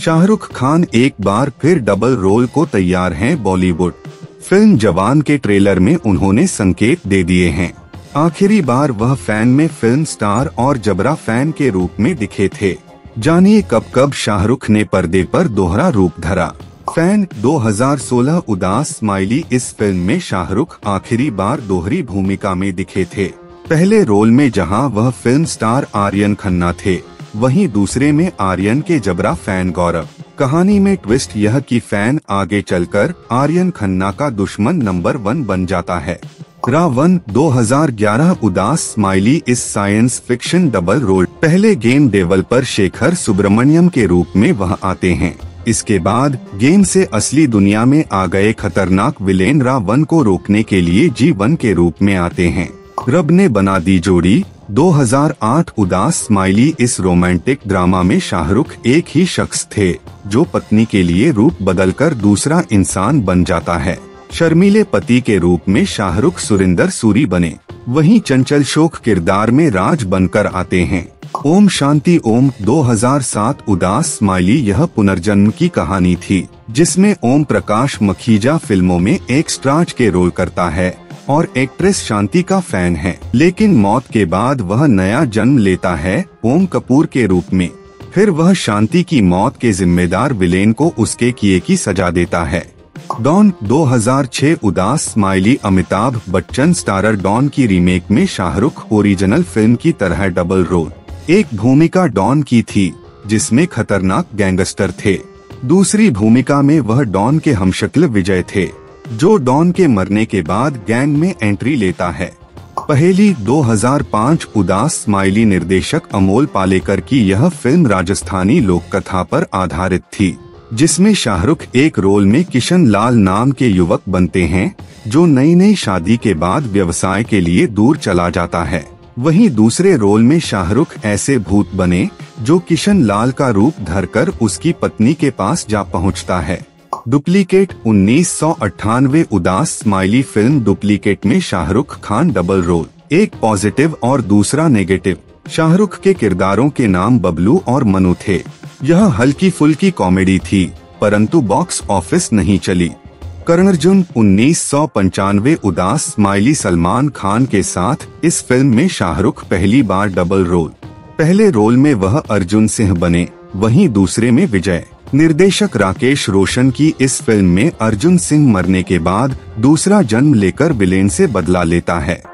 शाहरुख खान एक बार फिर double role को तैयार हैं। बॉलीवुड फिल्म जवान के ट्रेलर में उन्होंने संकेत दे दिए हैं। आखिरी बार वह फैन में फिल्म स्टार और जबरा फैन के रूप में दिखे थे। जानिए कब कब शाहरुख ने पर्दे पर दोहरा रूप धरा। फैन 2016 उदास स्माइली। इस फिल्म में शाहरुख आखिरी बार दोहरी भूमिका में दिखे थे। पहले रोल में जहां वह फिल्म स्टार आर्यन खन्ना थे, वहीं दूसरे में आर्यन के जबरा फैन गौरव। कहानी में ट्विस्ट यह कि फैन आगे चलकर आर्यन खन्ना का दुश्मन नंबर 1 बन जाता है। रावन 2011 उदास स्माइली। इस साइंस फिक्शन डबल रोल पहले गेम डेवलपर शेखर सुब्रमण्यम के रूप में वह आते हैं। इसके बाद गेम से असली दुनिया में आ गए खतरनाक विलेन रावन को रोकने के लिए जीवन के रूप में आते हैं। रब ने बना दी जोड़ी 2008 उदास स्माइली। इस रोमांटिक ड्रामा में शाहरुख एक ही शख्स थे जो पत्नी के लिए रूप बदलकर दूसरा इंसान बन जाता है। शर्मीले पति के रूप में शाहरुख सुरिंदर सूरी बने, वहीं चंचल शोक किरदार में राज बनकर आते हैं। ओम शांति ओम 2007 उदास स्माइली। यह पुनर्जन्म की कहानी थी जिसमें ओम प्रकाश मखीजा फिल्मों में एक स्टार्च के रोल करता है और एक्ट्रेस शांति का फैन है, लेकिन मौत के बाद वह नया जन्म लेता है ओम कपूर के रूप में। फिर वह शांति की मौत के जिम्मेदार विलेन को उसके किए की सजा देता है। डॉन 2006 उदास smiley. Amitabh Bachchan starrer don की रीमेक में शाहरुख ओरिजिनल फिल्म की तरह डबल रोल। एक भूमिका डॉन की थी जिसमें खतरनाक गैंगस्टर थे। दूसरी भूमिका में वह डॉन के हमशक्ल विजय थे, जो डॉन के मरने के बाद गैंग में एंट्री लेता है। पहली 2005 उदास स्माइली। निर्देशक अमोल पालेकर की यह फिल्म राजस्थानी लोक कथा पर आधारित थी, जिसमें शाहरुख एक रोल में किशन लाल नाम के युवक बनते हैं जो नई नई शादी के बाद व्यवसाय के लिए दूर चला जाता है। वहीं दूसरे रोल में शाहरुख ऐसे भूत बने जो किशन लाल का रूप धरकर उसकी पत्नी के पास जा पहुंचता है। डुप्लीकेट 1998 उदास स्माइली। फिल्म डुप्लीकेट में शाहरुख खान डबल रोल, एक पॉजिटिव और दूसरा नेगेटिव। शाहरुख के किरदारों के नाम बबलू और मनु थे। यह हल्की फुल्की कॉमेडी थी परंतु बॉक्स ऑफिस नहीं चली। करण अर्जुन 1995 उदास स्माइली। सलमान खान के साथ इस फिल्म में शाहरुख पहली बार डबल रोल। पहले रोल में वह अर्जुन सिंह बने, वहीं दूसरे में विजय। निर्देशक राकेश रोशन की इस फिल्म में अर्जुन सिंह मरने के बाद दूसरा जन्म लेकर विलेन से बदला लेता है।